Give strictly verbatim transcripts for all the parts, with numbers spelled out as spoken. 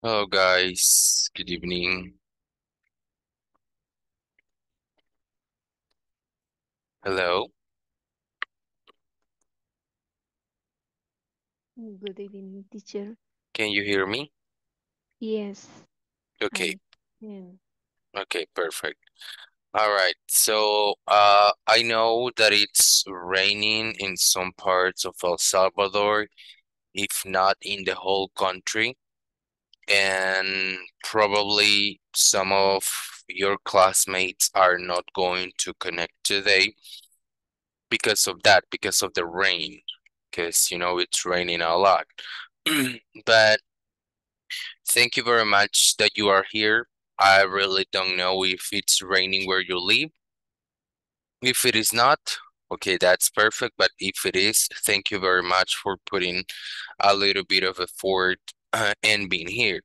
Hello guys, good evening. Hello. Good evening, teacher. Can you hear me? Yes. Okay. Okay, perfect. All right. So uh, I know that it's raining in some parts of El Salvador, if not in the whole country. And probably some of your classmates are not going to connect today because of that, because of the rain. Because, you know, it's raining a lot. But thank you very much that you are here. I really don't know if it's raining where you live. If it is not, okay, that's perfect. But if it is, thank you very much for putting a little bit of effort uh, and being here.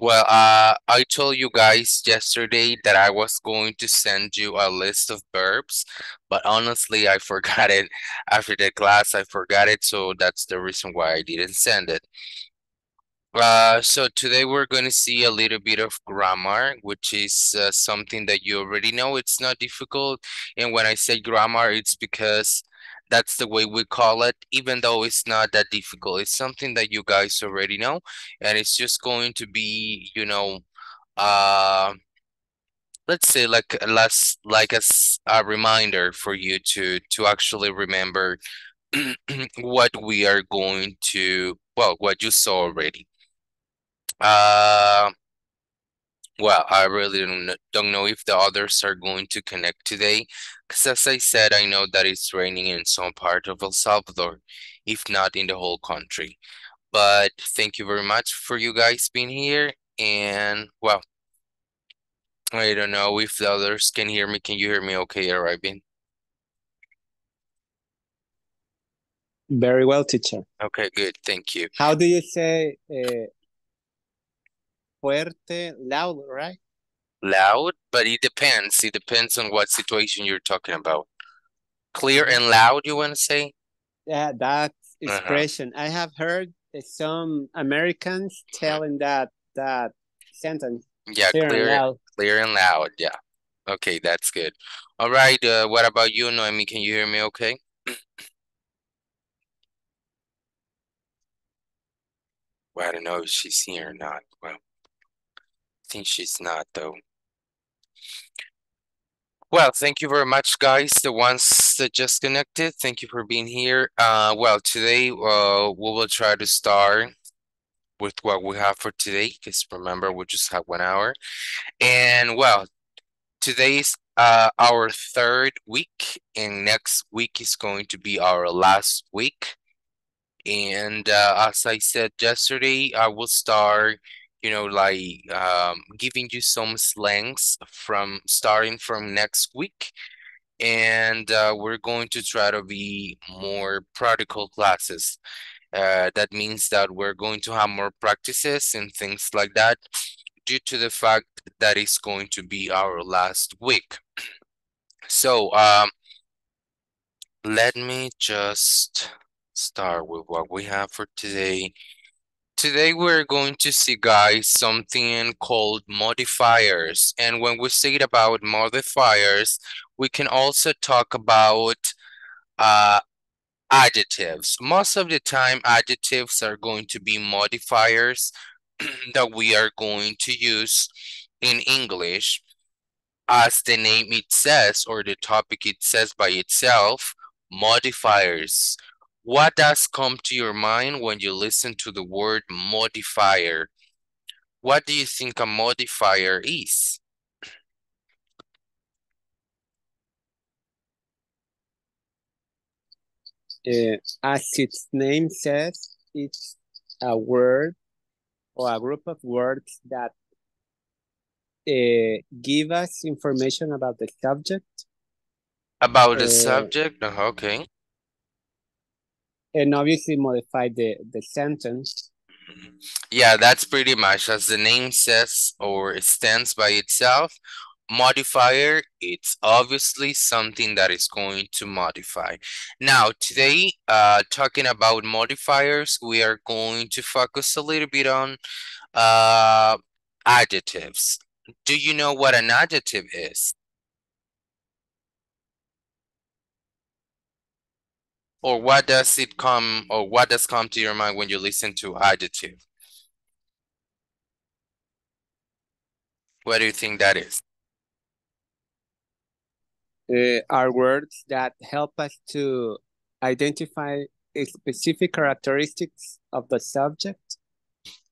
Well, uh, I told you guys yesterday that I was going to send you a list of verbs, but honestly, I forgot it. After the class, I forgot it, so that's the reason why I didn't send it. Uh, so today we're going to see a little bit of grammar, which is uh, something that you already know. It's not difficult, and when I say grammar, it's because that's the way we call it, even though it's not that difficult. It's something that you guys already know, and it's just going to be, you know, uh, let's say like less like a, a reminder for you to to actually remember what we are going to, well, what you saw already. Uh, well, I really don't know, don't know if the others are going to connect today. As I said, I know that it's raining in some part of El Salvador, if not in the whole country. But thank you very much for you guys being here. And, well, I don't know if the others can hear me. Can you hear me okay, Arabin? Very well, teacher. Okay, good. Thank you. How do you say uh, fuerte, loud, right? Loud, but it depends. It depends on what situation you're talking about. Clear and loud, you want to say? Yeah, that expression. Uh-huh. I have heard some Americans telling that that sentence. Yeah, clear, clear, and loud. clear and loud. Yeah. Okay, that's good. All right. Uh, what about you, Noemi? Can you hear me okay? Well, I don't know if she's here or not. Well, I think she's not, though. Well, thank you very much, guys. The ones that just connected, thank you for being here. Uh, well, today uh, we will try to start with what we have for today, because remember, we just have one hour. And, well, today is uh, our third week, and next week is going to be our last week. And uh, as I said yesterday, I will start... you know, like um, giving you some slangs from starting from next week. And uh, we're going to try to be more practical classes. Uh, that means that we're going to have more practices and things like that due to the fact that it's going to be our last week. So um, let me just start with what we have for today. Today we're going to see, guys, something called modifiers. And when we say it about modifiers, we can also talk about uh, adjectives. Most of the time, adjectives are going to be modifiers that we are going to use in English. As the name it says, or the topic it says by itself, modifiers. What does come to your mind when you listen to the word modifier? What do you think a modifier is? Uh, as its name says, it's a word or a group of words that uh, give us information about the subject. About the uh, subject? Uh-huh, okay. And obviously modify the, the sentence. Yeah, that's pretty much as the name says or it stands by itself. modifier, it's obviously something that is going to modify. Now, today, uh, talking about modifiers, we are going to focus a little bit on uh, adjectives. Do you know what an adjective is? Or what does it come, or what does come to your mind when you listen to adjective? What do you think that is? Uh, are words that help us to identify specific characteristics of the subject.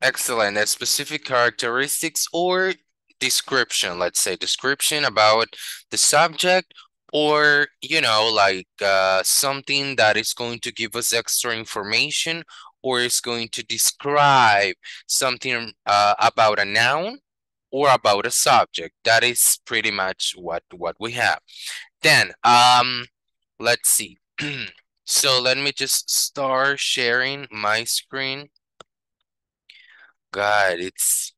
Excellent. A specific characteristics or description, let's say description about the subject, or, you know, like uh, something that is going to give us extra information, or is going to describe something uh, about a noun or about a subject. That is pretty much what, what we have. Then, um, let's see. So let me just start sharing my screen. God, it's...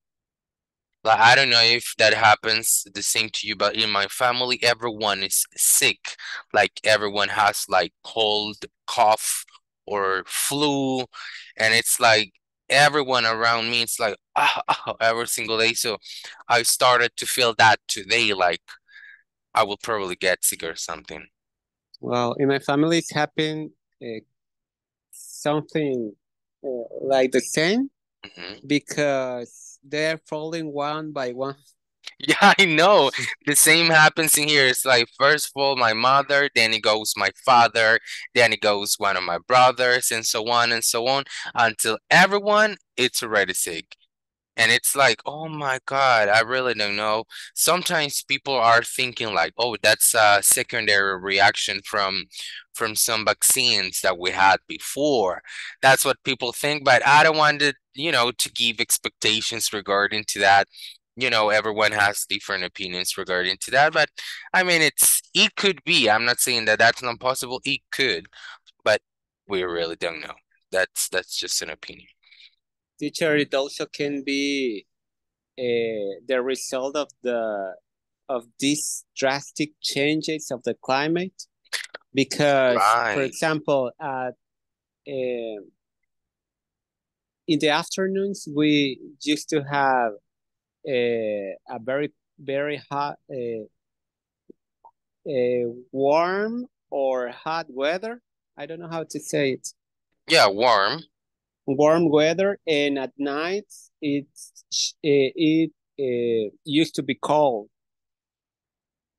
Like, I don't know if that happens the same to you, but in my family, everyone is sick. Like everyone has like cold, cough, or flu. And it's like everyone around me, it's like ah, ah, every single day. So I started to feel that today, like I will probably get sick or something. Well, in my family, it's happened uh, something uh, like the same. Mm-hmm. Because they're falling one by one. Yeah, I know. The same happens in here. It's like, first of all, my mother, then it goes my father, then it goes one of my brothers, and so on and so on, until everyone, it's already sick. And it's like, oh my God, I really don't know. Sometimes people are thinking like, oh, that's a secondary reaction from from some vaccines that we had before. That's what people think, but I don't want to, you know, to give expectations regarding to that. You know, everyone has different opinions regarding to that, but I mean, it's it could be. I'm not saying that that's not possible. It could, but we really don't know. That's that's just an opinion. Teacher, it also can be uh, the result of the of these drastic changes of the climate, because, right. For example, at, uh, in the afternoons we used to have uh, a very very hot, uh, uh, warm or hot weather. I don't know how to say it. Yeah, warm. warm weather, and at night it it uh, used to be cold,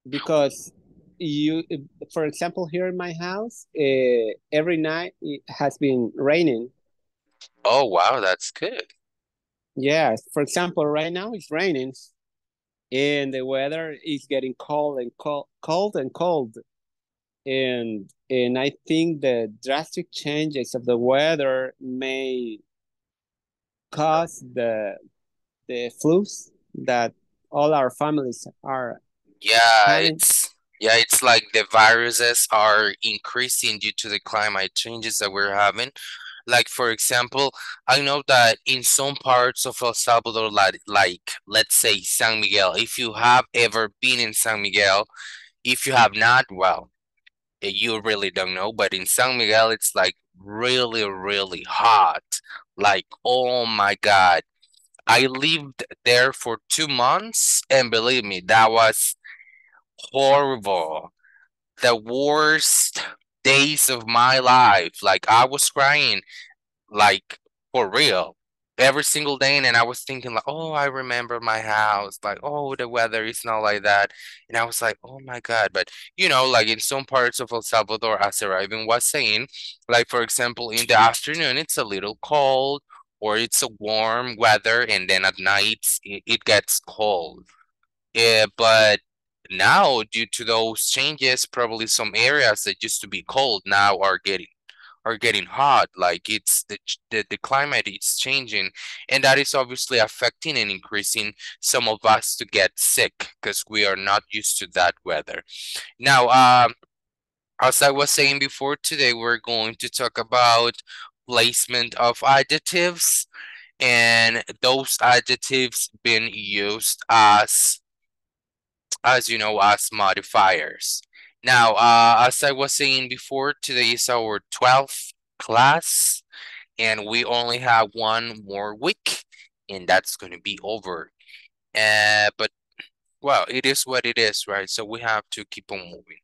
because you for example here in my house uh, every night it has been raining. Oh wow, that's good. Yes, for example right now it's raining and the weather is getting cold and cold cold and cold and And I think the drastic changes of the weather may cause the the flus that all our families are. Yeah, having. it's yeah, it's like the viruses are increasing due to the climate changes that we're having. Like for example, I know that in some parts of El Salvador, like like let's say San Miguel. If you have ever been in San Miguel, if you have not, well. You really don't know, but in San Miguel, it's like really, really hot. Like, oh my God. I lived there for two months, and believe me, that was horrible. The worst days of my life. Like, I was crying, like, for real. Every single day, and I was thinking like, oh, I remember my house, like, oh, the weather is not like that, and I was like, oh my God. But you know, like in some parts of El Salvador, as Raven was saying, like for example in the afternoon it's a little cold or it's a warm weather, and then at night it, it gets cold. Yeah, but now due to those changes, probably some areas that used to be cold now are getting are getting hot. Like it's the, the the climate is changing, and that is obviously affecting and increasing some of us to get sick because we are not used to that weather. Now, um, as I was saying before, today we're going to talk about placement of adjectives and those adjectives being used as as you know, as modifiers. Now, uh, as I was saying before, today is our twelfth class, and we only have one more week, and that's going to be over. Uh, but, well, it is what it is, right? So we have to keep on moving.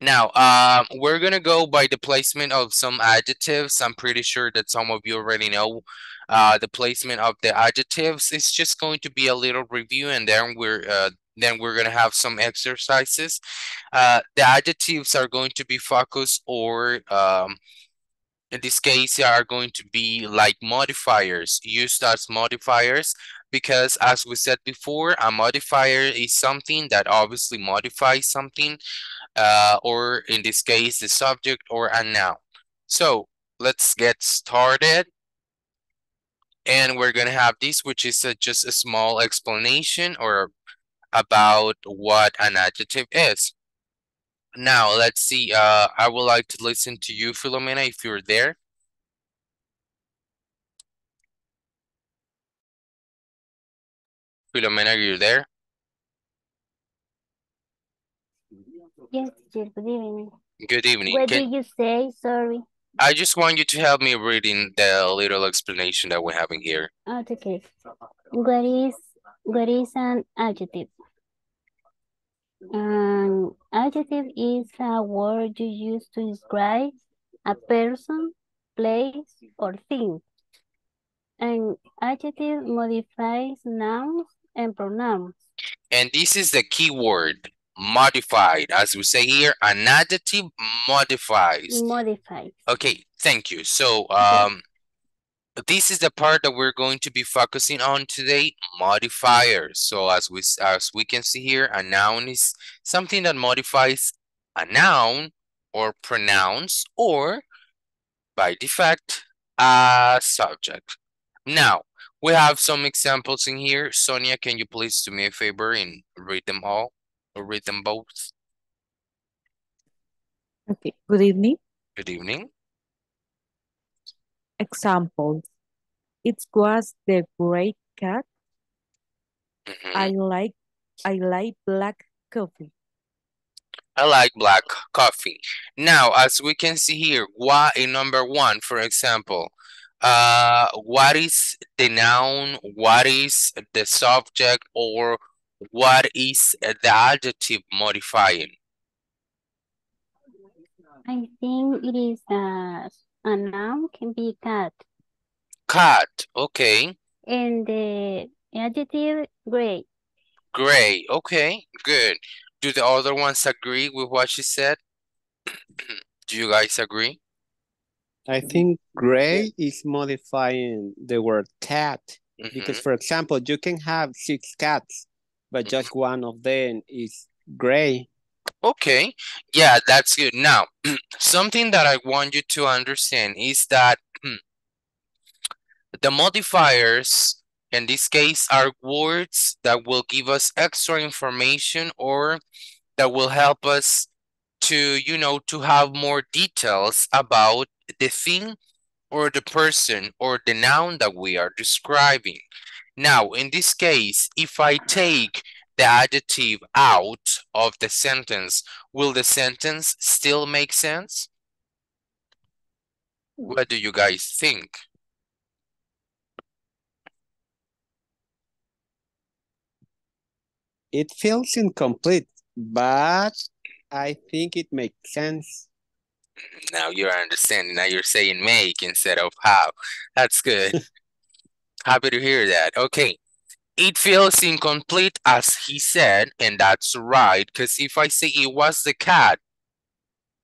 Now, uh, we're going to go by the placement of some adjectives. I'm pretty sure that some of you already know uh, the placement of the adjectives. It's just going to be a little review, and then we're uh, then we're going to have some exercises. Uh, the adjectives are going to be focused, or um, in this case, they are going to be like modifiers, used as modifiers, because as we said before, a modifier is something that obviously modifies something, uh, or in this case, the subject or a noun. So let's get started. And we're going to have this, which is a, just a small explanation or about what an adjective is. Now, let's see. Uh, I would like to listen to you, Filomena, if you're there. Filomena, are you there? Yes, teacher. Good evening. Good evening. What Can... did you say? Sorry. I just want you to help me reading the little explanation that we're having here. Oh, okay. What is, what is an adjective? An adjective is a word you use to describe a person, place, or thing. An adjective modifies nouns and pronouns. And this is the key word, modified. As we say here, an adjective modifies. Modifies. Okay, thank you. So, um, okay. This is the part that we're going to be focusing on today, modifiers. So, as we, as we can see here, a noun is something that modifies a noun or pronouns, or, by defect, a subject. Now, we have some examples in here. Sonia, can you please do me a favor and read them all, or read them both? Okay, good evening. Good evening. Examples. It was the great cat. Mm-hmm. I like, I like black coffee. I like black coffee. Now, as we can see here, why in number one, for example, Uh, what is the noun, what is the subject, or what is the adjective modifying? I think it is a, a noun can be cat. Cat, okay. And the adjective, gray. Gray, okay, good. Do the other ones agree with what she said? Do you guys agree? I think gray is modifying the word cat, mm-hmm. because, for example, you can have six cats, but just mm-hmm. one of them is gray. Okay, yeah, that's good. Now, something that I want you to understand is that the modifiers, in this case, are words that will give us extra information, or that will help us to, you know, to have more details about the thing or the person or the noun that we are describing. Now, in this case, if I take the adjective out of the sentence, will the sentence still make sense? What do you guys think? It feels incomplete, but I think it makes sense. Now you're understanding. Now you're saying make instead of how. That's good. Happy to hear that. Okay. It feels incomplete, as he said, and that's right. Because if I say it was the cat,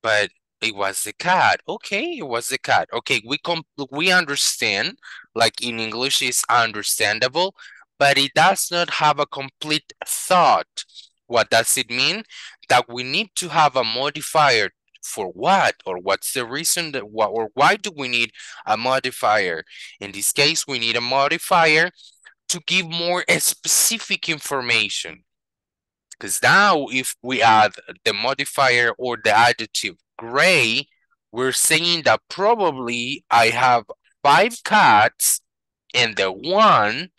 but it was the cat. Okay, it was the cat. Okay, we com we understand. Like in English, it's understandable, but it does not have a complete thought. What does it mean? That we need to have a modifier. For what, or what's the reason that what, or why do we need a modifier? In this case, we need a modifier to give more specific information. Because now, if we add the modifier or the adjective gray, we're saying that probably I have five cats, and the one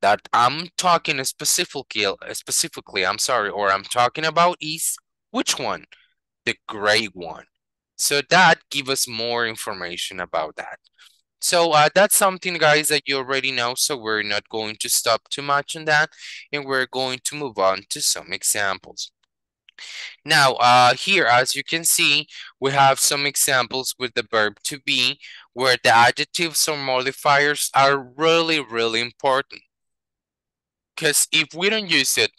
that I'm talking specifically, specifically, I'm sorry, or I'm talking about is which one? The gray one. So that gives us more information about that. So uh, that's something, guys, that you already know. So we're not going to stop too much on that. And we're going to move on to some examples. Now, uh, here, as you can see, we have some examples with the verb to be, where the adjectives or modifiers are really, really important. Because if we don't use it,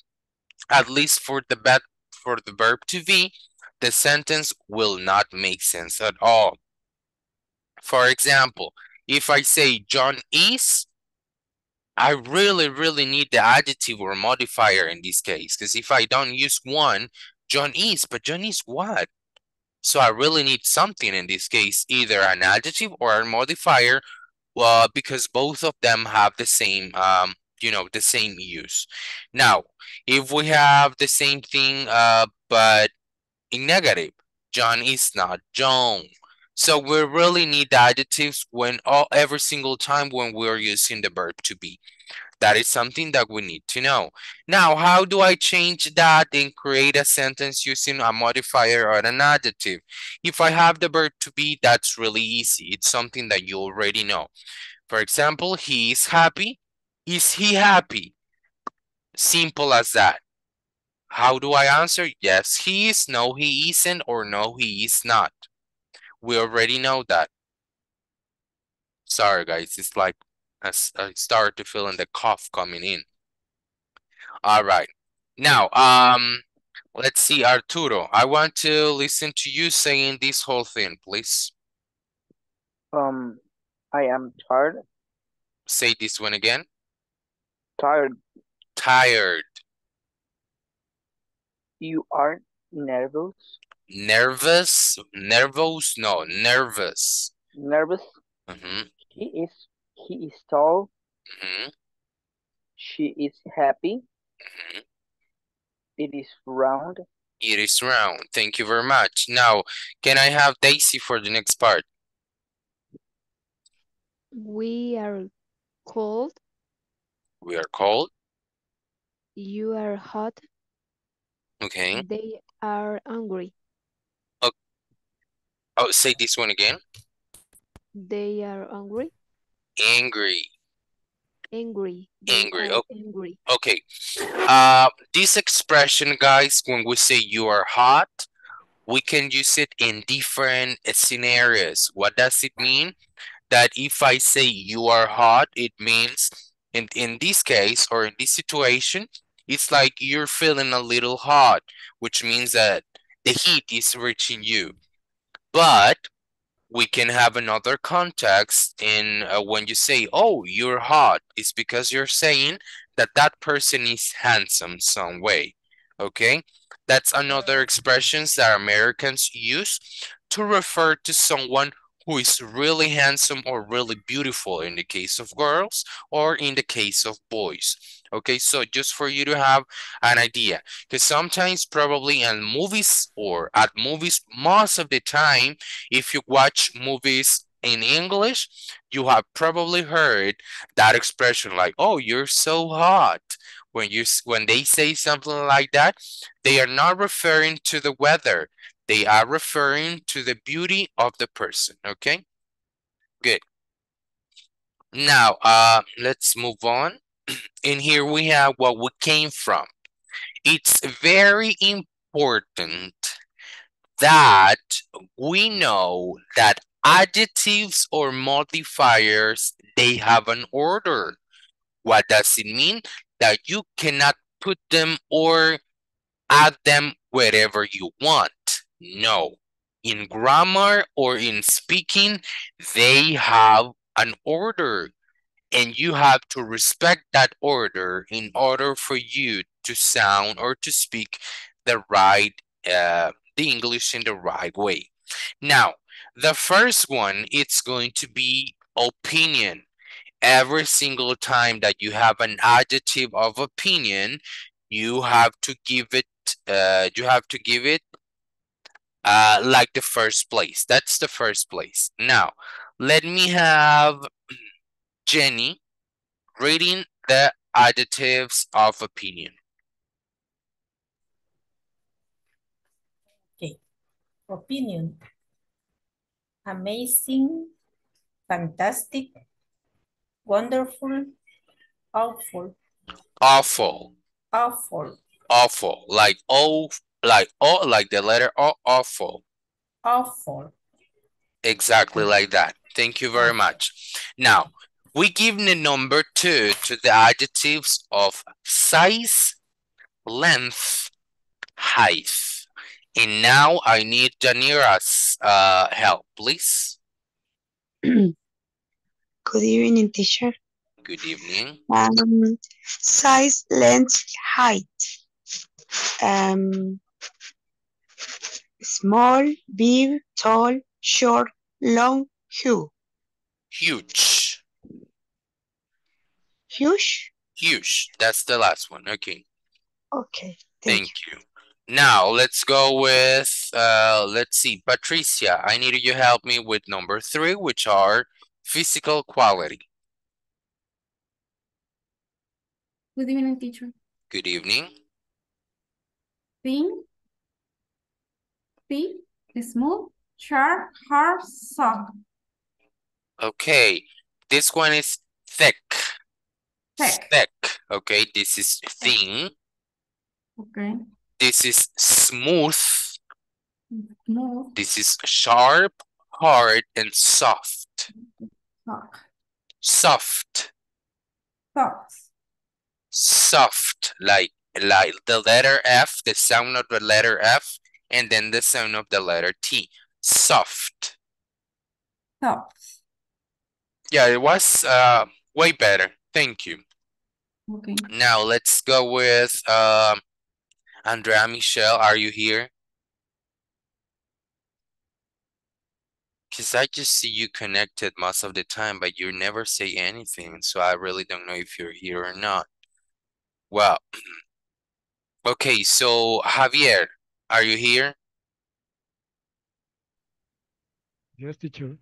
at least for the, be for the verb to be, the sentence will not make sense at all. For example, if I say John is, I really, really need the adjective or modifier in this case. Because if I don't use one, John is, but John is what? So I really need something in this case, either an adjective or a modifier, uh, because both of them have the same, um, you know, the same use. Now, if we have the same thing, uh, but in negative, John is not John. So we really need the adjectives when all, every single time when we're using the verb to be. That is something that we need to know. Now, how do I change that and create a sentence using a modifier or an adjective? If I have the verb to be, that's really easy. It's something that you already know. For example, he is happy. Is he happy? Simple as that. How do I answer? Yes, he is, no, he isn't, or no, he is not. We already know that. Sorry, guys, it's like as I start to feel in the cough coming in. All right. Now, um, let's see, Arturo. I want to listen to you saying this whole thing, please. Um, I am tired. Say this one again. Tired. Tired. You are nervous. Nervous. Nervous. No, nervous. Nervous. Mm-hmm. He is. He is tall. Mm-hmm. She is happy. Mm-hmm. It is round. It is round. Thank you very much. Now, can I have Daisy for the next part? We are cold. We are cold. You are hot. Okay. They are hungry. Okay. Oh, say this one again. They are hungry. Angry. Angry. Angry. Okay. Angry. Okay. Uh, this expression, guys, when we say you are hot, we can use it in different scenarios. What does it mean? That if I say you are hot, it means in, in this case or in this situation, it's like you're feeling a little hot, which means that the heat is reaching you. But we can have another context in uh, when you say, oh, you're hot. It's because you're saying that that person is handsome some way, okay? That's another expression that Americans use to refer to someone who is really handsome or really beautiful in the case of girls or in the case of boys. Okay, so just for you to have an idea, because sometimes probably in movies or at movies, most of the time, if you watch movies in English, you have probably heard that expression like, oh, you're so hot. When, you, when they say something like that, they are not referring to the weather. They are referring to the beauty of the person, okay? Good. Now, uh, let's move on. And here we have what we came from. It's very important that we know that adjectives or modifiers, they have an order. What does it mean? That you cannot put them or add them wherever you want. No. In grammar or in speaking, they have an order. And you have to respect that order in order for you to sound or to speak the right, uh, the English in the right way. Now, the first one, it's going to be opinion. Every single time that you have an adjective of opinion, you have to give it, uh, you have to give it uh, like the first place. That's the first place. Now, let me have Jenny reading the adjectives of opinion. Okay. Opinion. Amazing, fantastic, wonderful, awful. Awful. Awful. Awful. Like oh, like oh, like the letter O, awful. Awful. Exactly like that. Thank you very much. Now, we give the number two to the adjectives of size, length, height. And now I need Janira's uh, help, please. Good evening, teacher. Good evening. Um, size, length, height. Um, small, big, tall, short, long, huge. Huge. Huge? Huge. That's the last one. Okay. Okay. Thank, thank you. you. Now, let's go with, uh, let's see, Patricia. I need you to help me with number three, which are physical quality. Good evening, teacher. Good evening. Thin, thick, smooth, sharp, hard, soft. Okay, this one is thick. Thick. Thick. Okay, this is thin. Okay. This is smooth. Smooth. This is sharp, hard, and soft. Soft. Soft. Soft. Soft, like like the letter F, the sound of the letter F, and then the sound of the letter T. Soft. Soft. Yeah, it was uh, way better. Thank you. Okay. Now let's go with uh, Andrea Michelle. Are you here? Because I just see you connected most of the time, but you never say anything. So I really don't know if you're here or not. Wow. Okay, so Javier, are you here? Yes, teacher.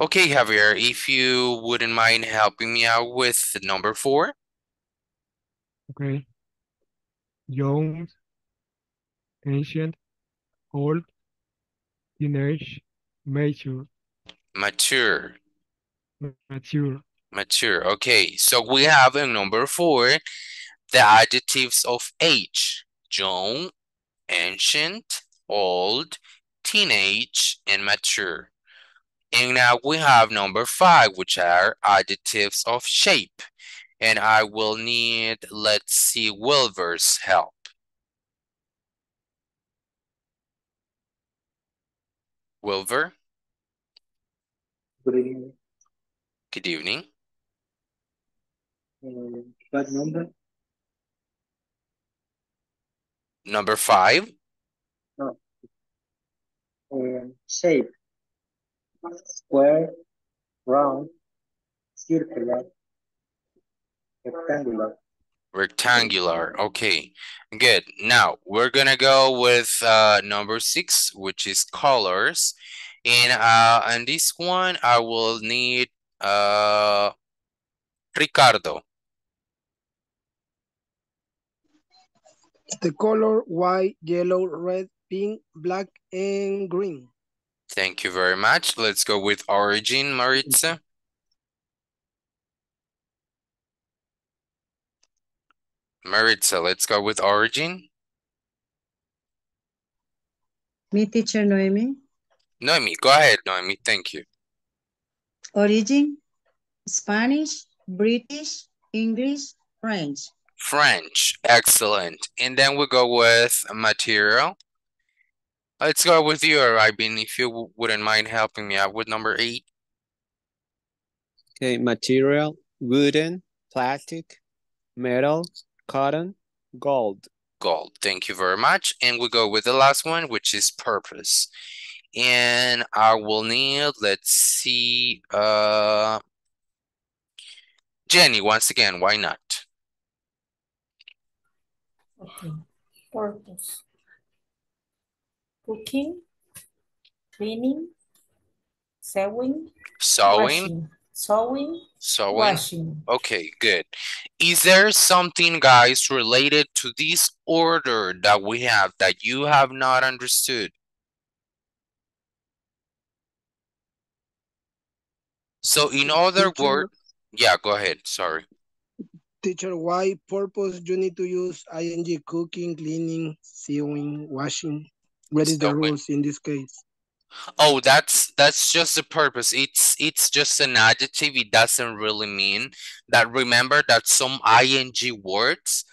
Okay, Javier, if you wouldn't mind helping me out with number four. Okay. Young, ancient, old, teenage, mature. Mature. Mature. Mature. Okay, so we have in number four the adjectives of age: young, ancient, old, teenage, and mature. And now we have number five, which are adjectives of shape. And I will need, let's see, Wilber's help. Wilber? Good evening. Good evening. Um, what number? Number five. No. Um, shape. Square, round, circular, rectangular. Rectangular. Okay, good. Now we're gonna go with uh, number six, which is colors, and uh, on this one I will need uh, Ricardo. The color white, yellow, red, pink, black, and green. Thank you very much. Let's go with origin, Maritza. Maritza, let's go with origin. Me, teacher Noemi. Noemi, go ahead, Noemi. Thank you. Origin, Spanish, British, English, French. French, excellent. And then we go with material. Let's go with you, Raibin, if you wouldn't mind helping me out with number eight. Okay, material, wooden, plastic, metal, cotton, gold. Gold, thank you very much. And we go with the last one, which is purpose. And I will need, let's see, uh, Jenny, once again, why not? Okay, purpose. Cooking, cleaning, sewing, sewing, washing, Sewing, sewing, washing. Okay, good. Is there something, guys, related to this order that we have that you have not understood? So in other words, yeah, go ahead, sorry. Teacher, why purpose you need to use ing? Cooking, cleaning, sewing, washing. What is the rules in this case? Oh, that's that's just the purpose. It's it's just an adjective. It doesn't really mean that. Remember that some ing words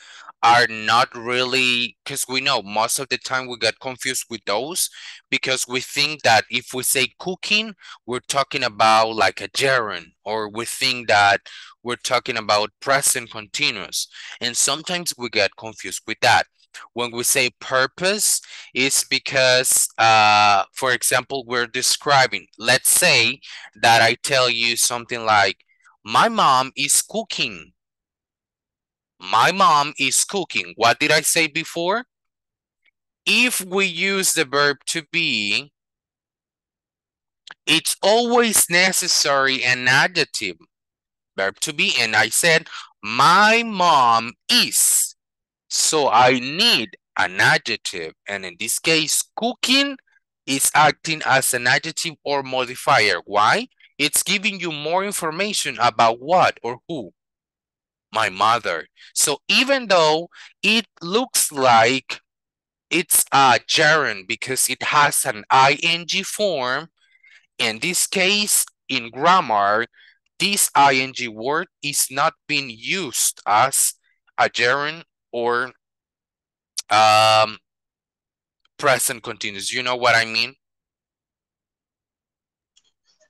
are not really, because we know most of the time we get confused with those because we think that if we say cooking, we're talking about like a gerund, or we think that we're talking about present continuous. And sometimes we get confused with that. When we say purpose, it's because, uh, for example, we're describing, let's say that I tell you something like, my mom is cooking. My mom is cooking. What did I say before? If we use the verb to be, it's always necessary an adjective, verb to be, and I said, my mom is. So I need an adjective, and in this case, cooking is acting as an adjective or modifier. Why? It's giving you more information about what or who? My mother. So even though it looks like it's a gerund because it has an ing form, in this case, in grammar, this ing word is not being used as a gerund or um, present continuous. You know what I mean?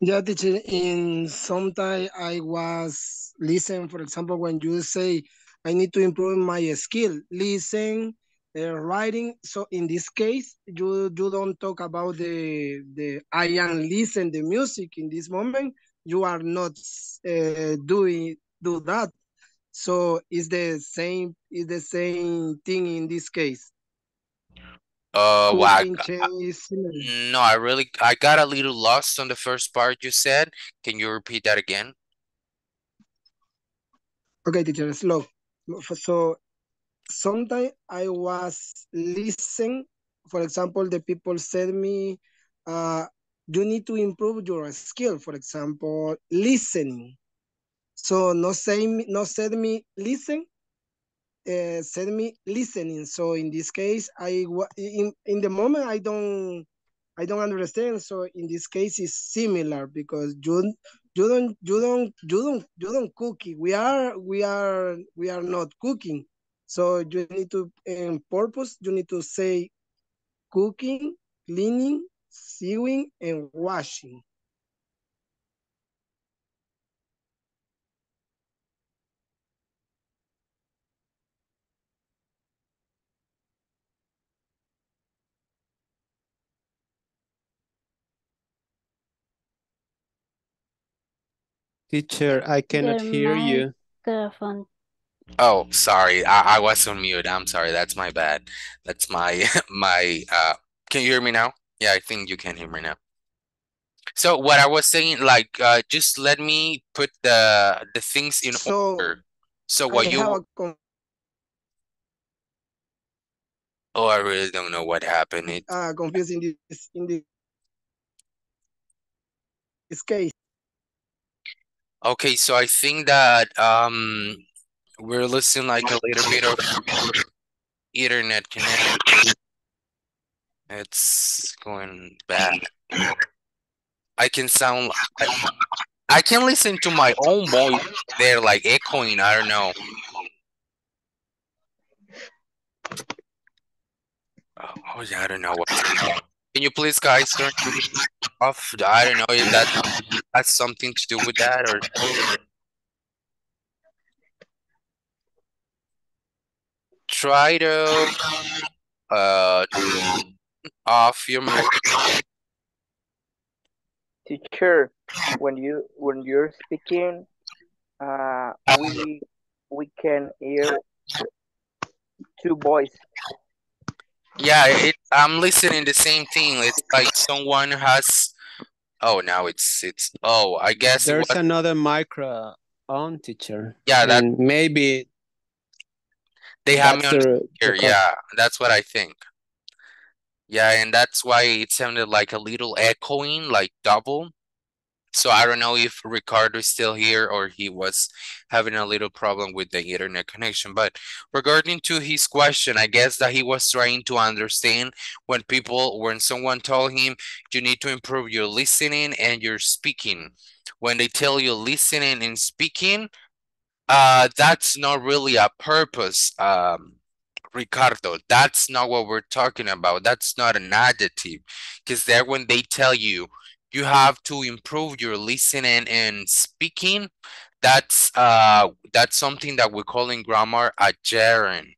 Yeah, teacher, in sometimes I was listening, for example, when you say, I need to improve my skill, listen, uh, writing. So in this case, you, you don't talk about the, the I am listening the music in this moment. You are not uh, doing do that. So is the same is the same thing in this case? Uh, well, I, I, no, I really I got a little lost on the first part you said. Can you repeat that again? Okay, teacher, slow. So sometimes I was listening. For example, the people said me, uh, you need to improve your skill. For example, listening. So no say me, no said me listen, uh, said me listening. So in this case, I in in the moment I don't I don't understand. So in this case, it's similar because you you don't you don't you don't you don't cook. We are we are we are not cooking. So you need to um, purpose. You need to say cooking, cleaning, sewing, and washing. Teacher, I cannot the hear you. Telephone. Oh, sorry. I, I was on mute. I'm sorry. That's my bad. That's my, my, uh, can you hear me now? Yeah, I think you can hear me now. So what I was saying, like, uh, just let me put the, the things in so, order. So what I you... Oh, I really don't know what happened. It... Uh, confusing in this, in this, this case. Okay, so I think that um, we're listening like a little bit of internet connection. It's going bad. I can sound, I, I can listen to my own voice. They're like echoing, I don't know. Oh, yeah, I don't know what. Can you please, guys, turn off? I don't know if that has something to do with that or. Try to uh, off your mic. Teacher, when you when you're speaking, uh, we we can hear two voices. Yeah, it, I'm listening the same thing. It's like someone has Oh, now it's it's. Oh, I guess there's what, another micro on teacher. Yeah, that and maybe they have me on here. Yeah, that's what I think. Yeah, and that's why it sounded like a little echoing, like double. So I don't know if Ricardo is still here or he was having a little problem with the internet connection. But regarding to his question, I guess that he was trying to understand when people, when someone told him, you need to improve your listening and your speaking. When they tell you listening and speaking, uh, that's not really a purpose, um, Ricardo. That's not what we're talking about. That's not an adjective. Because there when they tell you, you have to improve your listening and speaking. That's uh that's something that we call in grammar a gerund,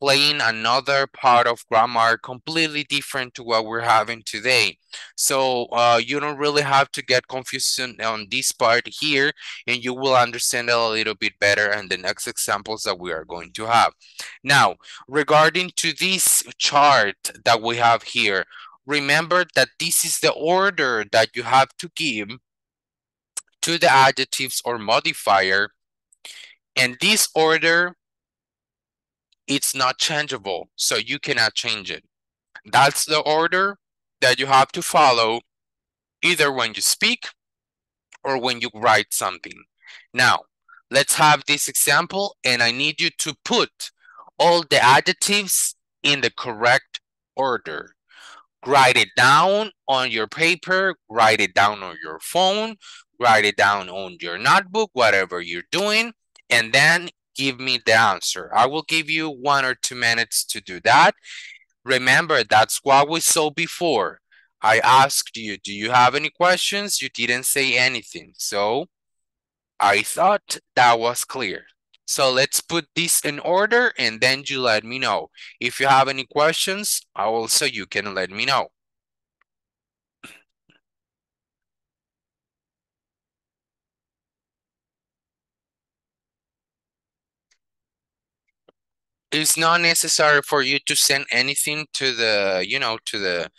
playing another part of grammar completely different to what we're having today. So uh, you don't really have to get confused on this part here, and you will understand it a little bit better in the next examples that we are going to have. Now, regarding to this chart that we have here, remember that this is the order that you have to give to the adjectives or modifier. And this order, it's not changeable, so you cannot change it. That's the order that you have to follow either when you speak or when you write something. Now, let's have this example, and I need you to put all the adjectives in the correct order. Write it down on your paper, write it down on your phone, write it down on your notebook, whatever you're doing, and then give me the answer. I will give you one or two minutes to do that. Remember, that's what we saw before. I asked you, do you have any questions? You didn't say anything. So I thought that was clear. So let's put this in order, and then you let me know. If you have any questions, also you can let me know. It's not necessary for you to send anything to the, you know, to the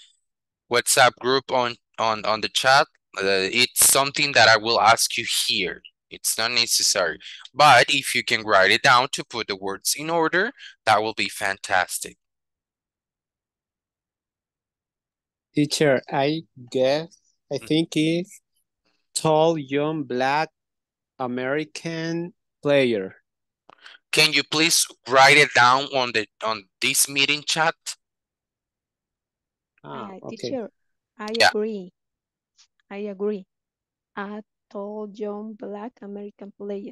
WhatsApp group on, on, on the chat. Uh, it's something that I will ask you here. It's not necessary, but if you can write it down to put the words in order, that will be fantastic. Teacher, I guess, I mm-hmm. think it's tall, young, black, American player. Can you please write it down on the on this meeting chat? Ah, uh, okay. Teacher, I yeah. agree. I agree. Uh, Tall, young, black, American player.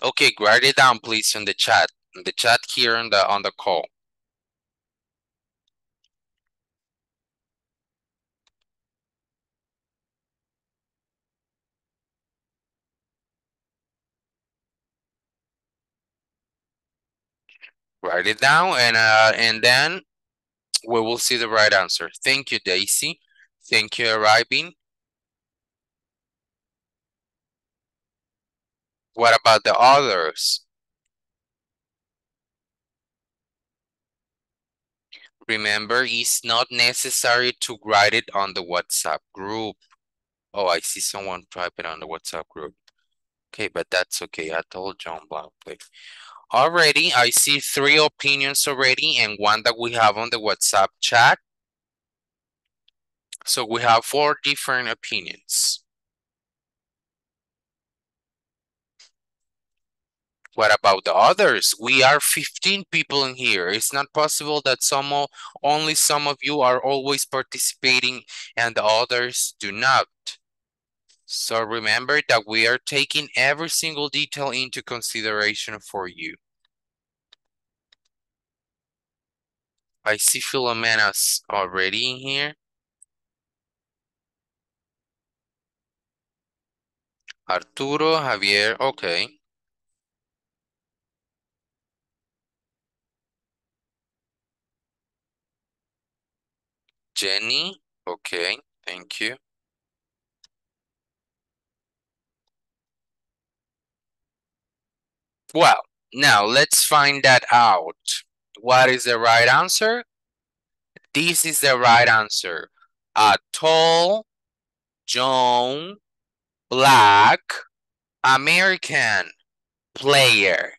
Okay, write it down, please, in the chat. In the chat here on the on the call. Write it down, and uh, and then we will see the right answer. Thank you, Daisy. Thank you, Aribin. What about the others? Remember, it's not necessary to write it on the WhatsApp group. Oh, I see someone type it on the WhatsApp group. Okay, but that's okay. I told John Blanc, please. Already, I see three opinions already and one that we have on the WhatsApp chat. So we have four different opinions. What about the others? We are fifteen people in here. It's not possible that some of, only some of you are always participating and the others do not. So remember that we are taking every single detail into consideration for you. I see Philomena's already in here. Arturo, Javier, okay. Jenny, okay, thank you. Well, now let's find that out. What is the right answer? This is the right answer. A tall, John Black, American player.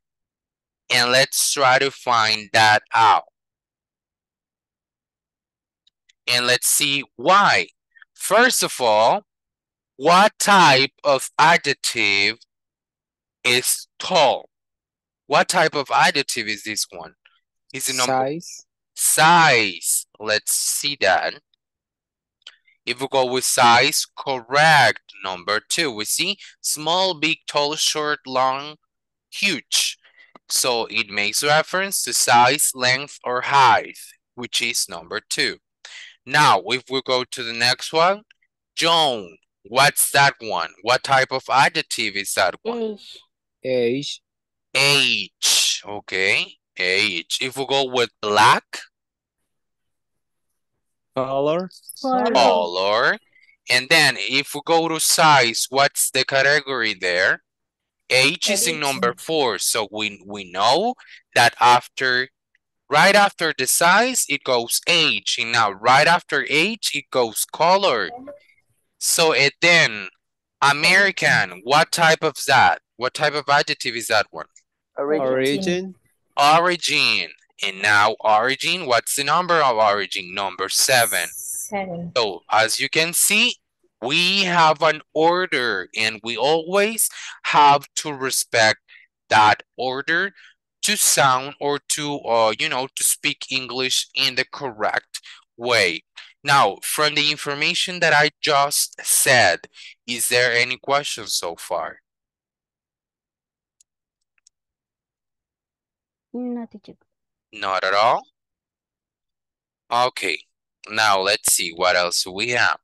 And let's try to find that out. And let's see why. First of all, what type of adjective is tall? What type of adjective is this one? Is it number size? Size. Let's see that. If we go with size, correct. Number two, we see small, big, tall, short, long, huge. So it makes reference to size, length, or height, which is number two. Now, if we go to the next one, John, what's that one? What type of adjective is that one? Age. Age, okay, age. If we go with black. Color. Color. And then if we go to size, what's the category there? Age is in number four, so we, we know that after, right after the size, it goes age. And now right after age, it goes color. So and then, American, what type of that? What type of adjective is that one? Origin. Origin. And now origin, what's the number of origin? Number seven. Seven. So as you can see, we have an order and we always have to respect that order to sound or to, uh, you know, to speak English in the correct way. Now, from the information that I just said, is there any questions so far? Not at all. Not at all? Okay. Now, let's see what else we have.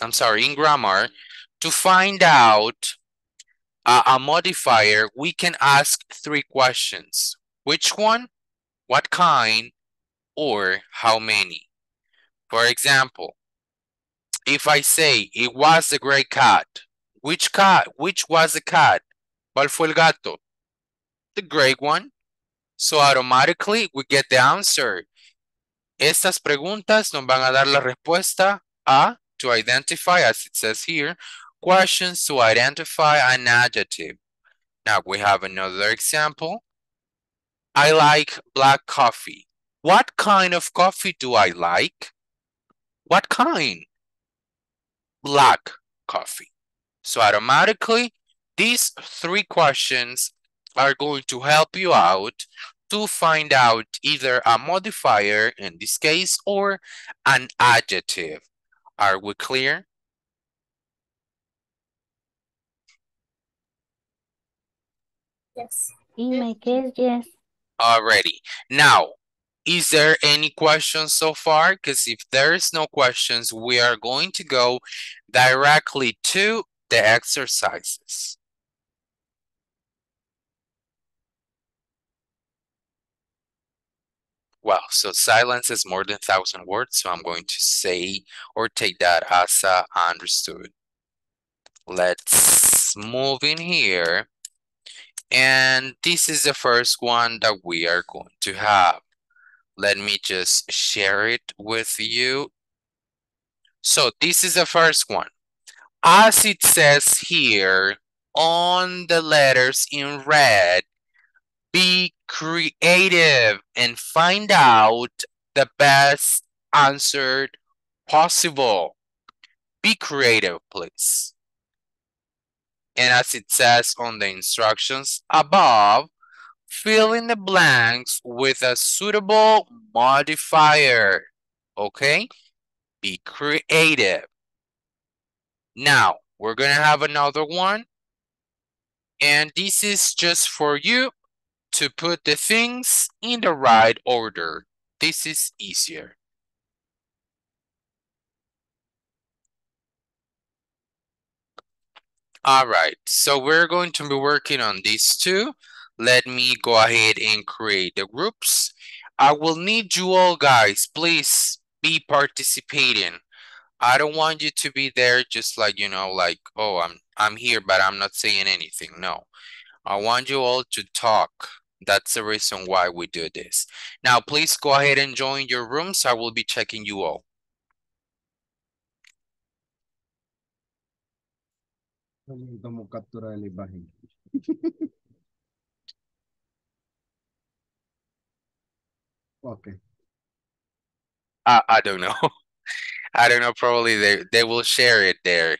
I'm sorry, in grammar, to find out uh, a modifier, we can ask three questions. Which one, what kind, or how many? For example, if I say, it was a gray cat, which cat, which was the cat? ¿Cuál fue el gato? The gray one. So automatically we get the answer. Estas preguntas nos van a dar la respuesta a, to identify, as it says here, questions to identify an adjective. Now we have another example. I like black coffee. What kind of coffee do I like? What kind? Black coffee. So automatically, these three questions are going to help you out to find out either a modifier, in this case, or an adjective. Are we clear? Yes. In my case, yes. Alrighty. Now, is there any questions so far? Because if there is no questions, we are going to go directly to the exercises. Wow, so silence is more than a thousand words, so I'm going to say or take that as uh, understood. Let's move in here. And this is the first one that we are going to have. Let me just share it with you. So this is the first one. As it says here on the letters in red, be creative and find out the best answer possible. Be creative, please. And as it says on the instructions above, fill in the blanks with a suitable modifier. Okay? Be creative. Now, we're going to have another one. And this is just for you to put the things in the right order. This is easier. All right, so we're going to be working on these two. Let me go ahead and create the groups. I will need you all guys, please be participating. I don't want you to be there just like, you know, like, oh, I'm, I'm here, but I'm not saying anything, no. I want you all to talk. That's the reason why we do this. Now, please go ahead and join your rooms. I will be checking you all. Como capturar la imagen. Okay. I, I don't know. I don't know. Probably they they will share it there,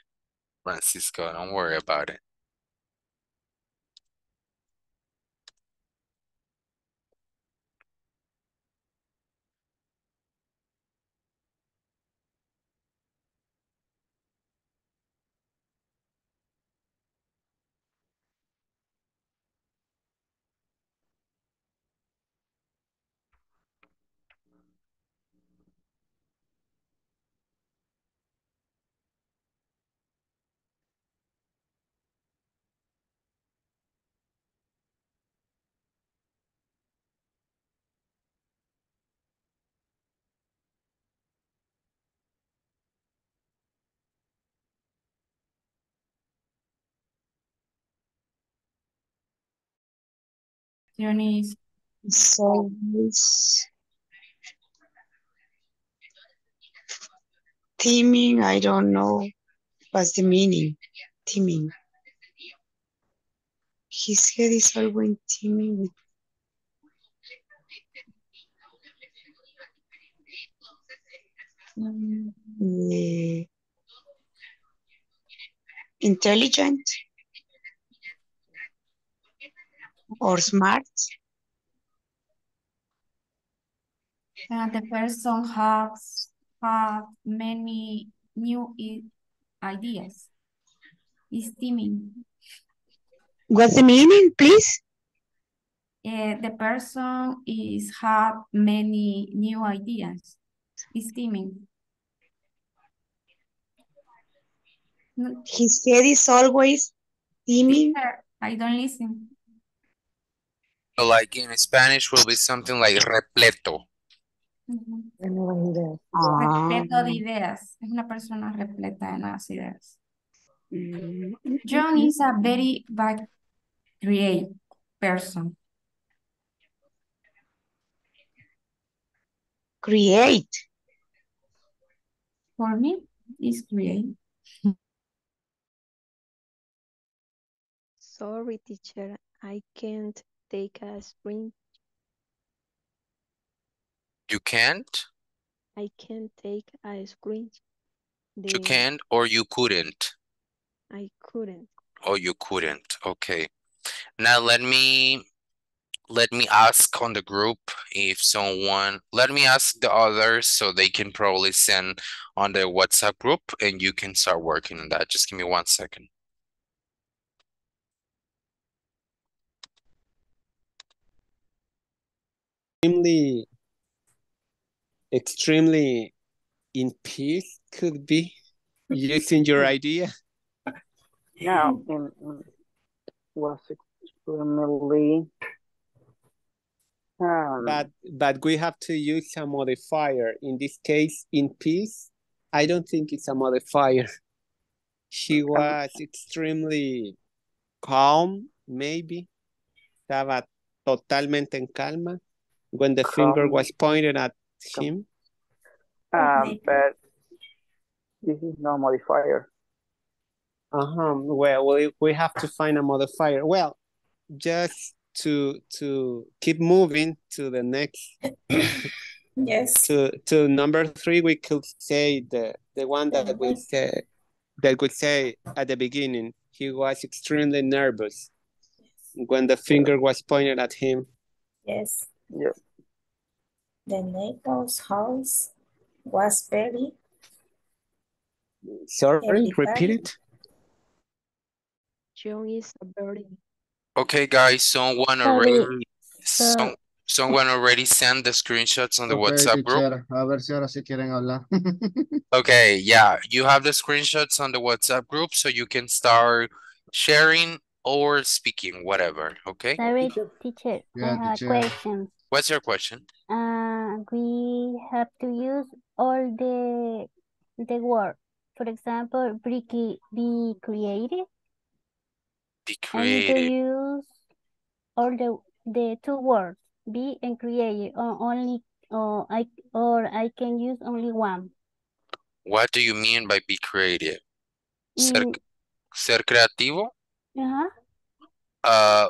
Francisco. Don't worry about it. Journeys. So teaming, I don't know what's the meaning. Teaming. His head is always teaming with. Um, yeah. Intelligent. Or smart? Uh, the person has have many new ideas. Is teaming. What's the meaning, please? Uh, the person is have many new ideas. Is teaming. His head is always teaming. I don't listen. Like in Spanish will be something like repleto. Mm-hmm. Repleto de ideas. Es una persona repleta de nuevas ideas. John is a very bad creative person. Create. For me, is create. Sorry, teacher. I can't take a sprint. You can't? I can't take a sprint. The... You can't or you couldn't? I couldn't. Oh, you couldn't. Okay. Now let me, let me ask on the group if someone, let me ask the others so they can probably send on the WhatsApp group and you can start working on that. Just give me one second. Extremely, extremely in peace could be using your idea. Yeah, and was extremely. Um, but but we have to use a modifier in this case. In peace, I don't think it's a modifier. She was extremely calm, maybe. Estaba totalmente en calma. When the calm. Finger was pointed at him? Um, but this is no modifier. Uh-huh. Well, we, we have to find a modifier. Well, just to to keep moving to the next. Yes. To to number three, we could say the the one that we say that we say at the beginning. He was extremely nervous when the finger was pointed at him. Yes. Yeah. The neighbor's house was very. Sorry, terrifying. Repeat it. John is a very. Okay, guys, someone already, so, someone already sent the screenshots on the okay, WhatsApp group. A ver si ahora sí quieren hablar. Okay, yeah, you have the screenshots on the WhatsApp group, so you can start sharing or speaking, whatever. Okay. Sorry, teacher. Yeah, I have a question. What's your question? Uh, we have to use all the the word. For example, be, be creative. Be creative. I need to use all the the two words, be and creative, or only or I or I can use only one. What do you mean by be creative? Mm, ser creativo. Uh-huh. Uh,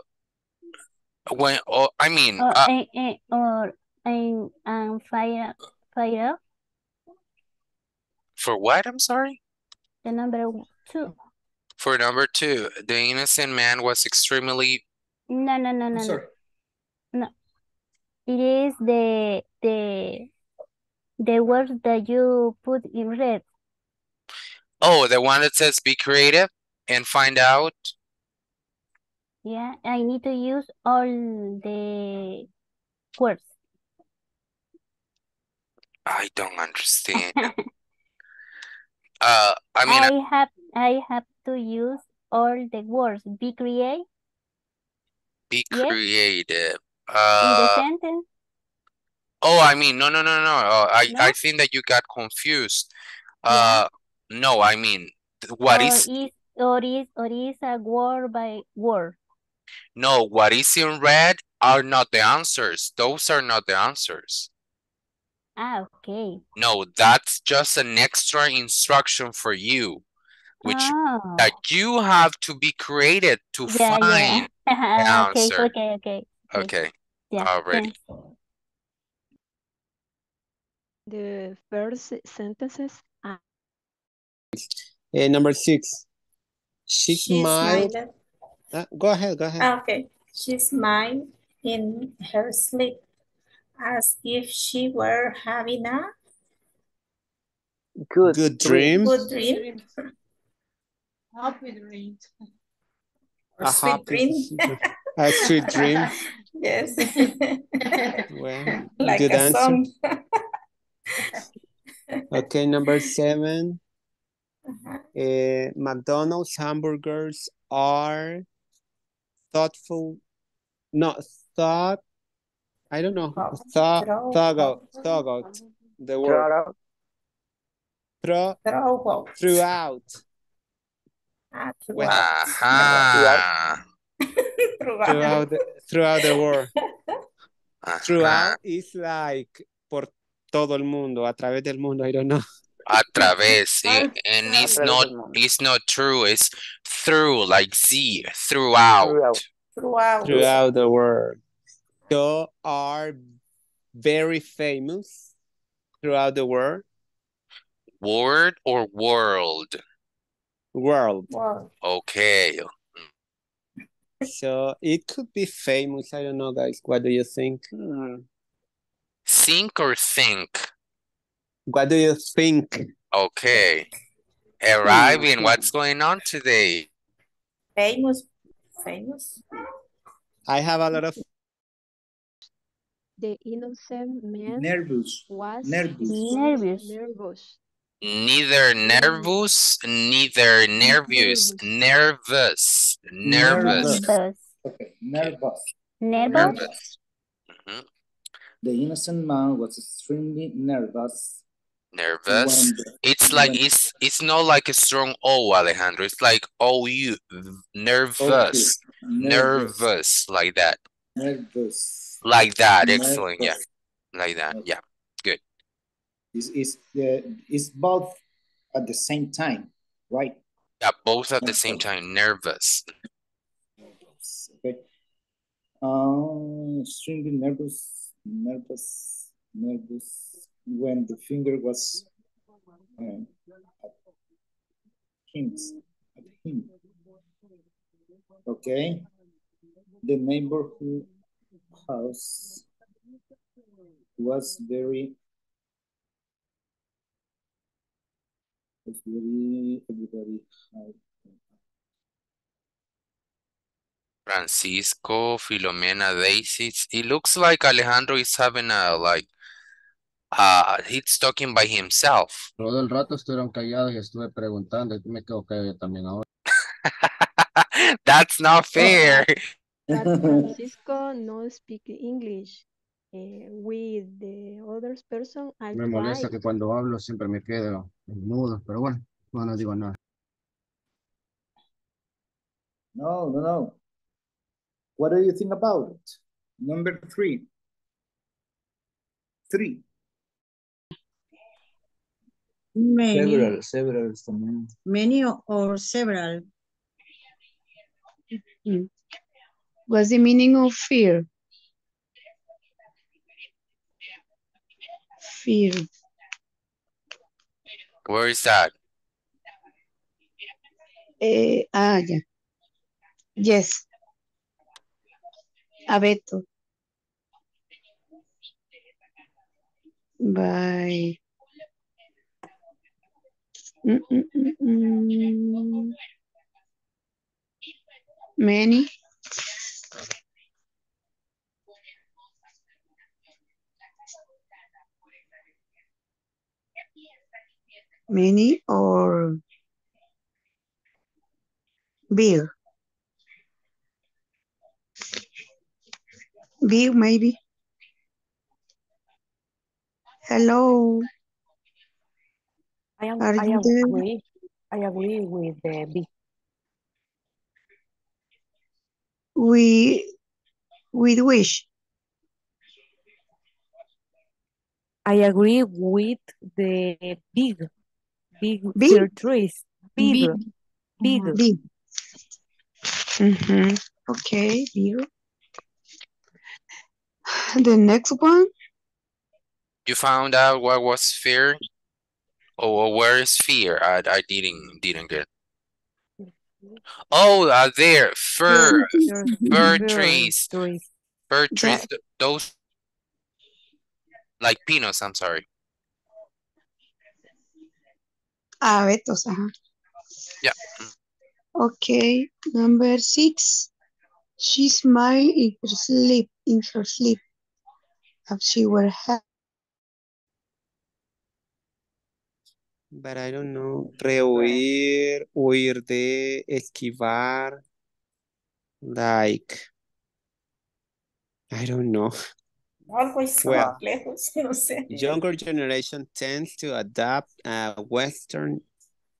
when or, I mean, or, uh, I, I, or I'm, I'm fired, fired up. For what? I'm sorry. The number two. For number two, the innocent man was extremely. No, no, no, no. Sorry. No. It is the the the words that you put in red. Oh, the one that says be creative and find out. Yeah, I need to use all the words. I don't understand. uh, I mean, I have I have to use all the words. Be creative. Be creative. Yes. Uh, in the sentence. Oh, I mean, no, no, no, no. Uh, I no? I think that you got confused. Uh, yeah. No, I mean, what or is, is or is or is a word by word. No, what is in red are not the answers. Those are not the answers. Ah, okay. No, that's just an extra instruction for you, which oh. that you have to be creative to yeah, find yeah. the answer. Okay, okay, okay. Okay, yeah. Alrighty. The first sentences are... Hey, number six. She's, She's mine. mine. Uh, go ahead, go ahead. Okay. She's mine in her sleep, as if she were having a good, good dream. Good dream. Happy dream. A sweet happy dream. A sweet dream. Yes. Well, like good a answer. Okay, number seven. Uh-huh. uh, McDonald's hamburgers are thoughtful, not thought. I don't know. Oh, thought, throw, thought out, thought out. The word. Throw, throw out. Throughout. Ah, throughout. Uh-huh. Throughout. Throughout, the, throughout the world. Uh-huh. Throughout is like por todo el mundo, a través del mundo. I don't know. A través, and it's not, it's not true. It's through, like Z, throughout. Throughout, throughout, throughout the world. So are very famous throughout the world. Word or world? World. World. Okay. So it could be famous. I don't know, guys. What do you think? Hmm. Think or think? What do you think? Okay. Arriving, what's going on today? Famous. Famous. I have a lot of... The innocent man nervous. was nervous. nervous. nervous. Neither nervous, neither nervous. Nervous. Nervous. Nervous. Okay. Nervous. Nervous. nervous. Mm-hmm. The innocent man was extremely nervous. Nervous. It's like it's it's not like a strong O, Alejandro. It's like O U nervous. Okay. nervous, nervous, like that. Nervous, like that. Excellent. Nervous. Yeah, like that. Yeah, good. This is the it's both at the same time, right? Yeah, both at nervous. the same time. Nervous. nervous. Okay. Um, extremely nervous, nervous, nervous. When the finger was uh, at him, at him. Okay, the neighborhood house was very, was very, everybody high. Francisco, Filomena, Daisy. It looks like Alejandro is having a like. Uh, he's talking by himself. Todo el rato estuvieron callados y estuve preguntando y me quedo callado también ahora. That's not fair. But Francisco no speak English uh, with the other person. I me molesta que cuando hablo siempre me quedo mudo, pero bueno, no, no digo nada. No, no, no. What do you think about it? Number three. Three. Many, several, several. Many or several. Mm. What's the meaning of fear? Fear. Where is that? Uh, ah, yeah. Yes. Abeto. By. Mm -mm -mm -mm. Many. Many or big. Big, maybe. Hello. I, am, I, agree, I agree with the big. We, with wish. I agree with the big, big, big trees. Big, big, big. big. Mm-hmm. Okay, big. The next one. You found out what was fear, or oh, where is fear? I I didn't didn't get. Oh, uh, there, fir, fir trees, fir trees, th those like pinos. I'm sorry. Abetos, uh -huh. Yeah. Okay, number six. She smiled in her sleep. In her sleep, if she were happy. But I don't know. Rehuir, huir de, esquivar. Like, I don't know. Always well, younger generation tends to adopt a Western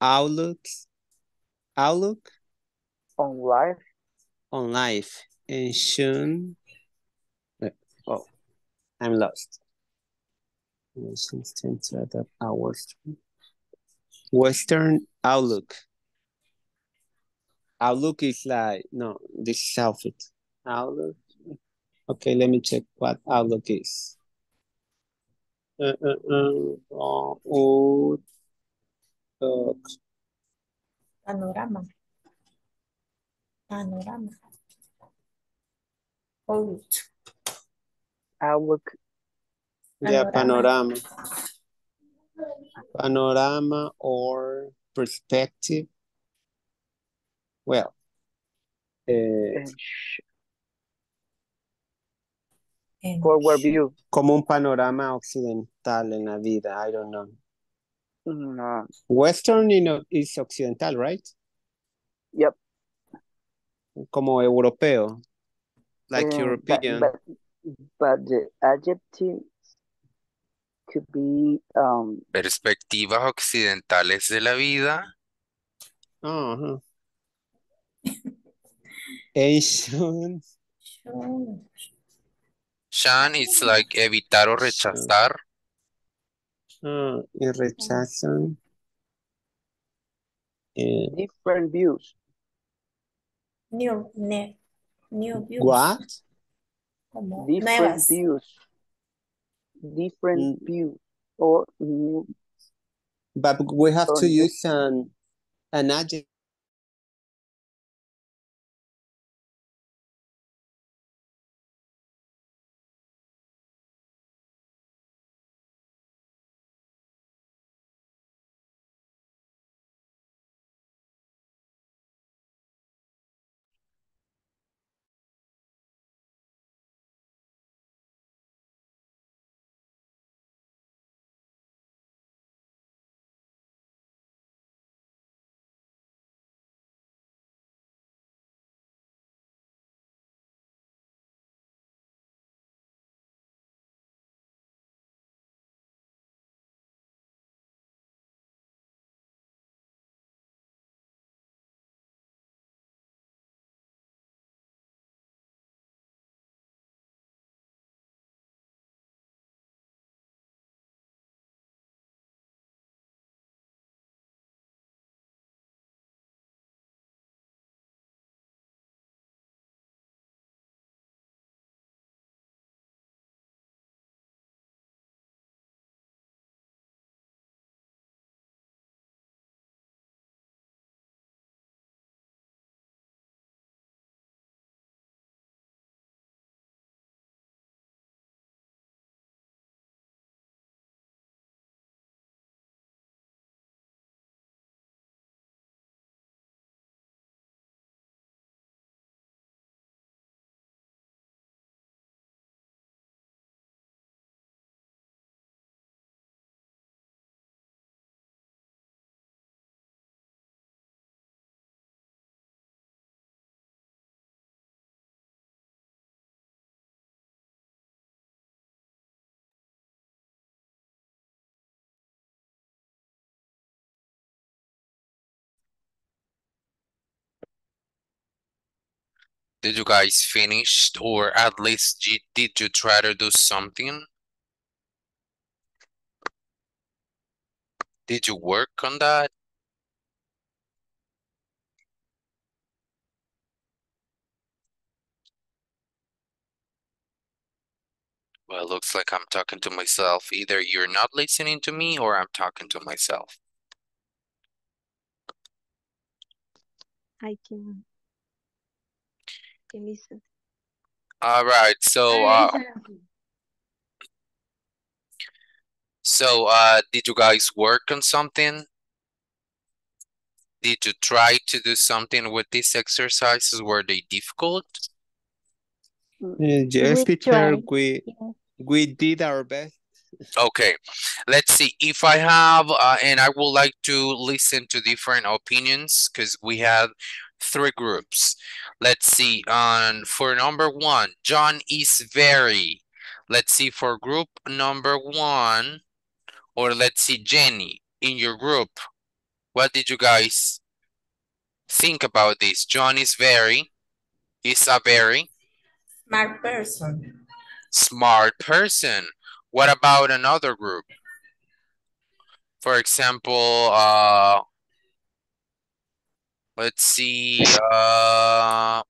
outlook, outlook on life, on life, and soon. Oh, I'm lost. Generations tend to adopt a Western. Western outlook. Outlook is like, no, this is outfit. Outlook. Okay, let me check what outlook is. Uh, uh, uh, oh, oh, Panorama. Panorama. Outlook. Outlook. Yeah, panorama. Panorama or perspective. Well, eh, forward view. Como un panorama occidental en la vida. I don't know. No. Western you know, is occidental, right? Yep. Como europeo. Like um, European. But, but, but the adjective could be um perspectivas occidentales de la vida. Uh-huh. Asian. Sean. Sean, it's like evitar o rechazar. Uh, y rechazan. Uh, Different views. New, ne, new views. What? Como Different nuevas. views. Different mm. view or new, but we have to new. use an an adjective. Did you guys finish, or at least you, did you try to do something? Did you work on that? Well, it looks like I'm talking to myself. Either you're not listening to me or I'm talking to myself. I can. Listen. All right, so uh, so uh, did you guys work on something? Did you try to do something with these exercises? Were they difficult? Yes, teacher, we we did our best. Okay, let's see if I have, uh, and I would like to listen to different opinions because we have three groups. Let's see on for number one, John is very. Let's see for group number one, or let's see Jenny in your group. What did you guys think about this? John is very. Is a very smart person. Smart person. What about another group? For example, uh, let's see, uh,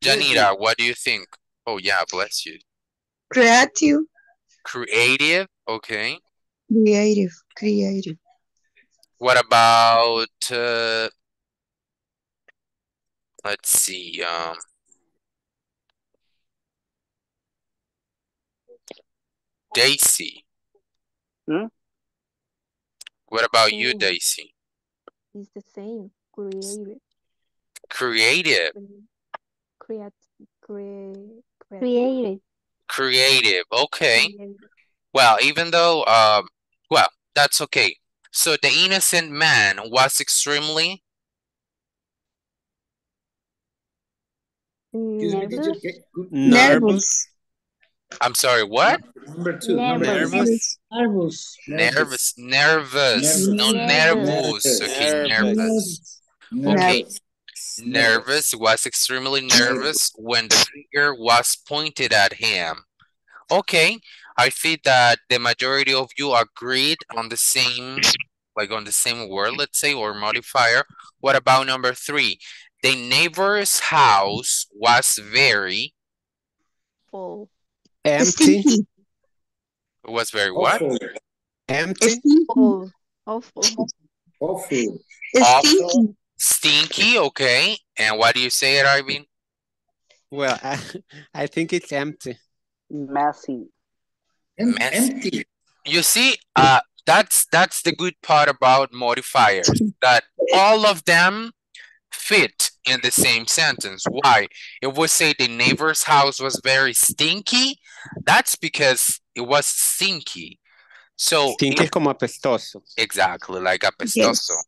Janita, what do you think? Oh, yeah, bless you. Creative. Creative, okay. Creative, creative. What about, uh, let's see, um, Daisy. Hmm? What about you, Daisy? It's the same. Creative. Creative. Creative. Creative. Creative. Okay. Creative. Well, even though, um, well, that's okay. So the innocent man was extremely nervous. nervous. I'm sorry, what? Number two. Nervous. Nervous. Nervous. Nervous. Nervous. No, nervous. Okay, nervous. Okay. Nervous was extremely nervous when the finger was pointed at him. Okay. I think that the majority of you agreed on the same, like on the same word, let's say, or modifier. What about number three? The neighbor's house was very full. Empty. It was very what? Awful. Empty. Awful. Awful. Awful. Awful. Stinky. Okay. And what do you say, Irving? Well, I, I think it's empty. Messy. Messy. Empty. You see, uh, that's that's the good part about modifiers, that all of them fit in the same sentence. Why? If we say the neighbor's house was very stinky, that's because it was stinky. So stinky it, como apestoso. Exactly, like apestoso. Yes.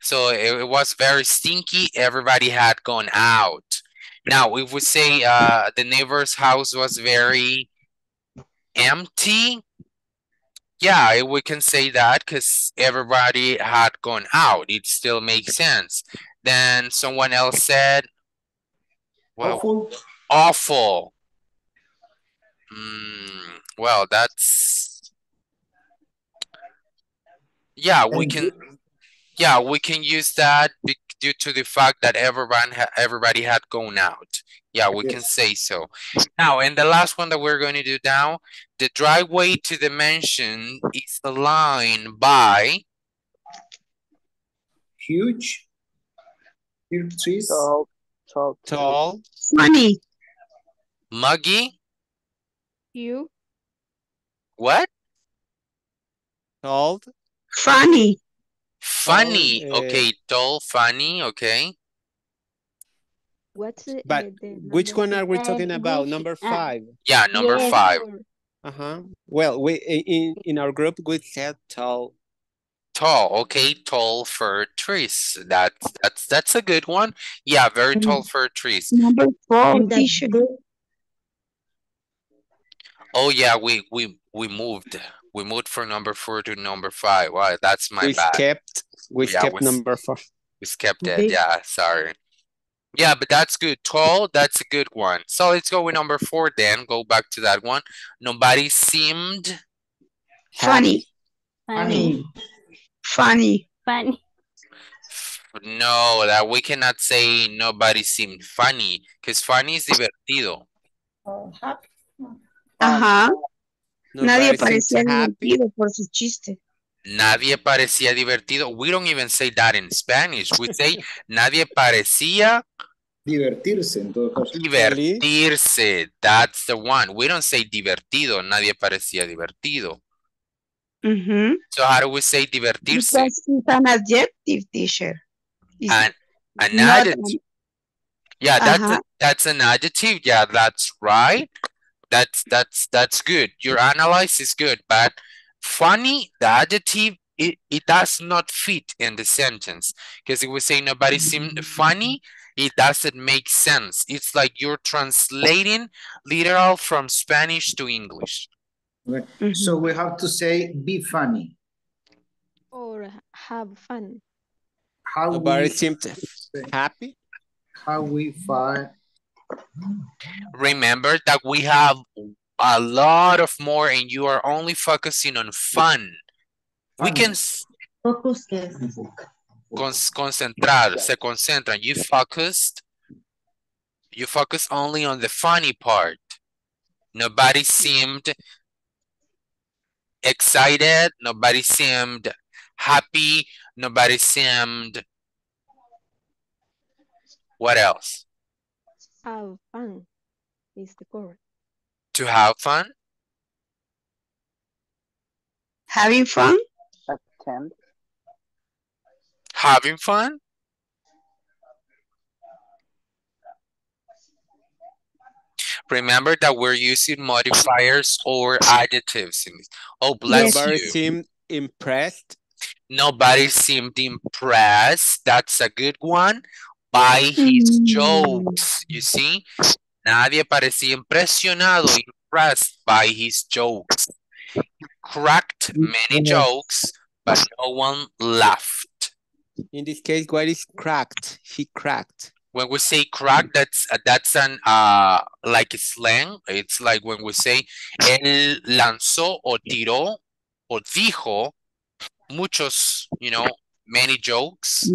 So it, it was very stinky. Everybody had gone out. Now, if we say uh, the neighbor's house was very empty, yeah, we can say that because everybody had gone out. It still makes sense. Then someone else said, well, awful. Awful. Mm, well, that's, yeah, we can, yeah, we can use that due to the fact that everyone, ha everybody had gone out. Yeah, we yes. can say so. Now, and the last one that we're going to do now, the driveway to the mansion is aligned by huge. Trees. Tall, tall, tall, funny, muggy. You what? Tall, funny, funny. Tall, okay, uh, tall, funny. Okay. What's it? But which one are we talking about? Number five. Yeah, number yeah. five. Uh huh. Well, we in in our group we said tall. Tall, okay, tall fir trees. That's that's that's a good one. Yeah, very tall fir trees. Number four. Oh yeah, we we we moved. We moved from number four to number five. Wow, that's my we bad. Kept, we yeah, kept we kept number four. We kept it. Yeah, sorry. Yeah, but that's good. Tall, that's a good one. So let's go with number four then. Go back to that one. Nobody seemed Funny. Funny. Funny. Funny. No, that we cannot say nobody seemed funny, because funny is divertido. Uh-huh. Ajá. Nadie parecía divertido por sus chistes. Nadie parecía divertido. We don't even say that in Spanish. We say nadie parecía divertirse. En todo caso. Divertirse. That's the one. We don't say divertido. Nadie parecía divertido. Mm-hmm. So how do we say divertirse? Because it's an adjective, teacher. An, an adjective. Yeah, that's uh-huh. a, that's an adjective. Yeah, that's right. That's that's that's good. Your analysis is good, but funny, the adjective, it, it does not fit in the sentence. Because if we say nobody seemed funny, it doesn't make sense. It's like you're translating literal from Spanish to English. Right. Mm-hmm. So we have to say be funny. Or have fun. How nobody seemed happy. How we find. Remember that we have a lot of more and you are only focusing on fun. fun. We can focus. Con concentrar, se concentran. You focused. You focus only on the funny part. Nobody seemed excited. Nobody seemed happy. Nobody seemed. What else? Have fun is the correct. To have fun? Having fun? Attend. Having fun? Remember that we're using modifiers or adjectives. Oh, bless you. Nobody seemed impressed. Nobody seemed impressed. That's a good one. By his jokes, you see? Nadie parecía impresionado, impressed by his jokes. He cracked many jokes, but no one laughed. In this case, what is cracked? He cracked. When we say crack, that's uh, that's an uh like a slang. It's like when we say él lanzó o tiró o dijo muchos, you know, many jokes.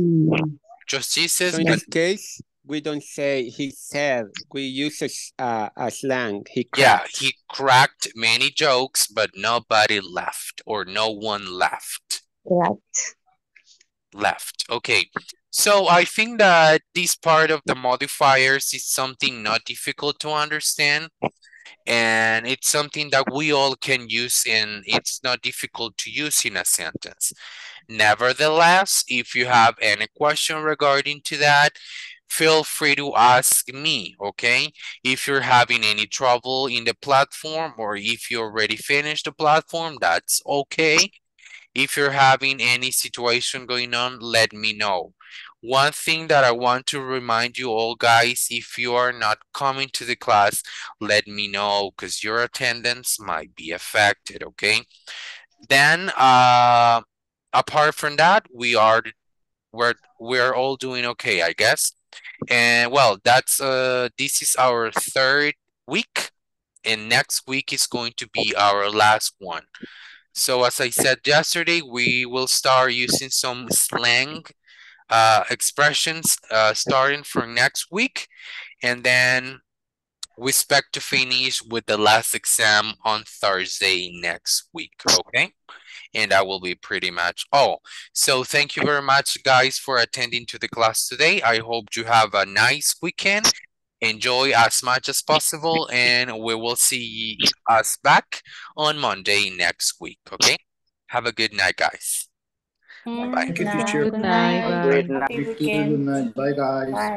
Just Jesus. So in this case, we don't say he said. We use a, uh, a slang. He cracked. Yeah, he cracked many jokes, but nobody laughed or no one laughed. Left. Left. Okay. So I think that this part of the modifiers is something not difficult to understand. And it's something that we all can use and it's not difficult to use in a sentence. Nevertheless, if you have any question regarding to that, feel free to ask me, okay? If you're having any trouble in the platform or if you already finished the platform, that's okay. If you're having any situation going on, let me know. One thing that I want to remind you all guys, if you are not coming to the class, let me know because your attendance might be affected, okay? Then uh, apart from that, we are, we're, we're all doing okay, I guess. And well, that's uh, this is our third week and next week is going to be our last one. So as I said yesterday, we will start using some slang Uh, expressions uh, starting from next week, and then we expect to finish with the last exam on Thursday next week, okay? And that will be pretty much all. So thank you very much, guys, for attending to the class today. I hope you have a nice weekend. Enjoy as much as possible, and we will see us back on Monday next week, okay? Have a good night, guys. Bye-bye. Good night. Good night. Good night. Bye, guys. Bye.